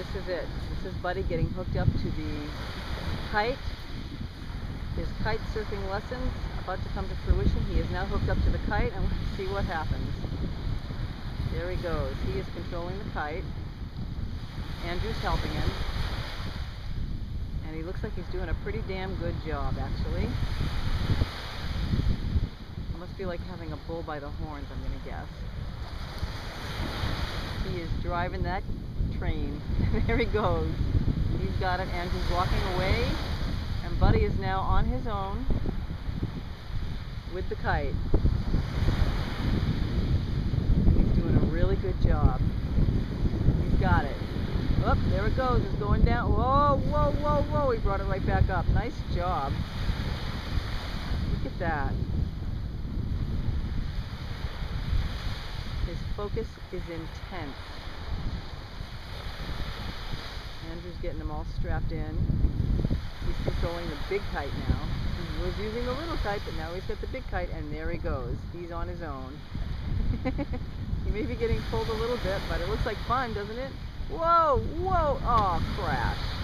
This is it. This is Buddy getting hooked up to the kite. His kite surfing lessons about to come to fruition. He is now hooked up to the kite, and let's see what happens. There he goes. He is controlling the kite. Andrew's helping him. And he looks like he's doing a pretty damn good job, actually. I must feel like having a bull by the horns, I'm going to guess. He is driving that train. There he goes. He's got it. Andrew's walking away. And Buddy is now on his own with the kite. He's doing a really good job. He's got it. Oop, there it goes. It's going down. Whoa, whoa, whoa, whoa. He brought it right back up. Nice job. Look at that. His focus is intense. Andrew's getting them all strapped in. He's controlling the big kite now. He was using the little kite, but now he's got the big kite, and there he goes. He's on his own. He may be getting pulled a little bit, but it looks like fun, doesn't it? Whoa, whoa, oh, crash.